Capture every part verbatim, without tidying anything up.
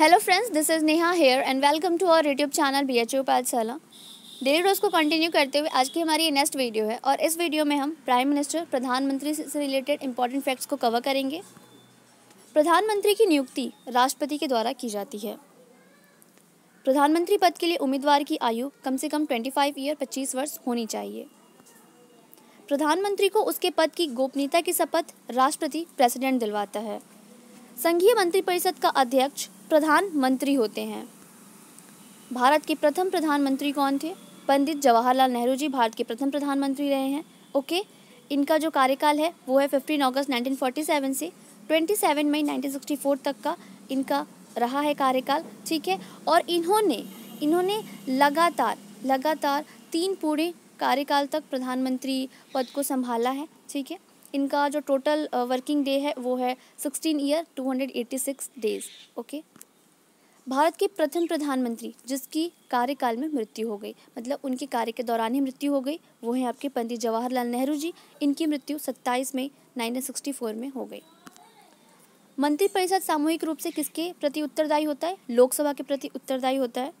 Hello friends, this is Neha here and welcome to our YouTube channel BHU Pathshala. Daily रोज़ को continue करते हुए आज की हमारी नेक्स्ट वीडियो है और इस वीडियो में हम प्राइम मिनिस्टर प्रधानमंत्री से रिलेटेड इंपॉर्टेंट फैक्ट्स को कवर करेंगे। प्रधानमंत्री की नियुक्ति राष्ट्रपति के द्वारा की जाती है। प्रधानमंत्री पद के लिए उम्मीदवार की आयु कम से कम ट्वेंटी फाइव ईयर पच्चीस वर्ष होनी चाहिए। प्रधानमंत्री को उसके पद की गोपनीयता की शपथ राष्ट्रपति प्रेसिडेंट दिलवाता है। संघीय मंत्रिपरिषद का अध्यक्ष प्रधानमंत्री होते हैं। भारत के प्रथम प्रधानमंत्री कौन थे? पंडित जवाहरलाल नेहरू जी भारत के प्रथम प्रधानमंत्री रहे हैं। ओके, इनका जो कार्यकाल है वो है पंद्रह अगस्त उन्नीस सौ सैंतालीस से सत्ताईस मई उन्नीस सौ चौंसठ तक का इनका रहा है कार्यकाल। ठीक है, और इन्होंने इन्होंने लगातार लगातार तीन पूरे कार्यकाल तक प्रधानमंत्री पद को संभाला है। ठीक है, इनका जो टोटल वर्किंग डे है वो है सोलह ईयर दो सौ छियासी डेज़। ओके, भारत के प्रथम प्रधानमंत्री जिसकी कार्यकाल में मृत्यु हो गई, मतलब उनके कार्य के दौरान ही मृत्यु हो गई, वो हैं आपके पंडित जवाहरलाल नेहरू जी। इनकी मृत्यु सत्ताईस मई उन्नीस सौ चौंसठ में हो गई। मंत्रिपरिषद सामूहिक रूप से किसके प्रति उत्तरदायी होता है? लोकसभा के प्रति उत्तरदायी होता है।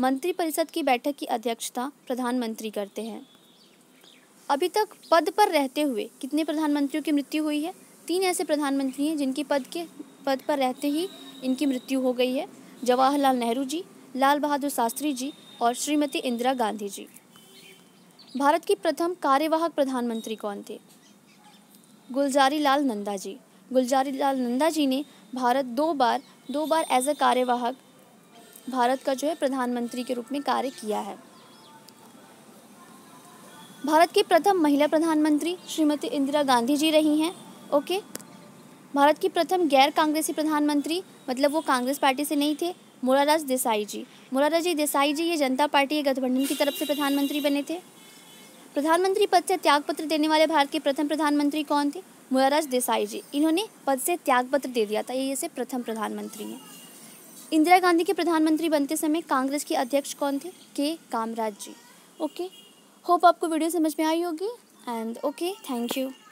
मंत्रिपरिषद की बैठक की अध्यक्षता प्रधानमंत्री करते हैं। अभी तक पद पर रहते हुए कितने प्रधानमंत्रियों की मृत्यु हुई है? तीन ऐसे प्रधानमंत्री हैं जिनकी पद के पद पर रहते ही इनकी मृत्यु हो गई है। जवाहरलाल नेहरू जी, लाल बहादुर शास्त्री जी और श्रीमती इंदिरा गांधी जी। भारत की प्रथम कार्यवाहक प्रधानमंत्री कौन थे? गुलजारी लाल नंदा जी। गुलजारी लाल नंदा जी ने भारत दो बार दो बार एज अ कार्यवाहक भारत का जो है प्रधानमंत्री के रूप में कार्य किया है। भारत की प्रथम महिला प्रधानमंत्री श्रीमती इंदिरा गांधी जी रही हैं। ओके, भारत की प्रथम गैर कांग्रेसी प्रधानमंत्री, मतलब वो कांग्रेस पार्टी से नहीं थे, मोरारजी देसाई जी। मोरारजी देसाई जी ये जनता पार्टी गठबंधन की तरफ से प्रधानमंत्री बने थे। प्रधानमंत्री पद से त्यागपत्र देने वाले भारत के प्रथम प्रधानमंत्री कौन थे? मोरारजी देसाई जी। इन्होंने पद से त्यागपत्र दे दिया था, ये ऐसे प्रथम प्रधानमंत्री हैं। इंदिरा गांधी के प्रधानमंत्री बनते समय कांग्रेस के अध्यक्ष कौन थे? के कामराज जी। ओके, होप आपको वीडियो समझ में आई होगी एंड ओके, थैंक यू।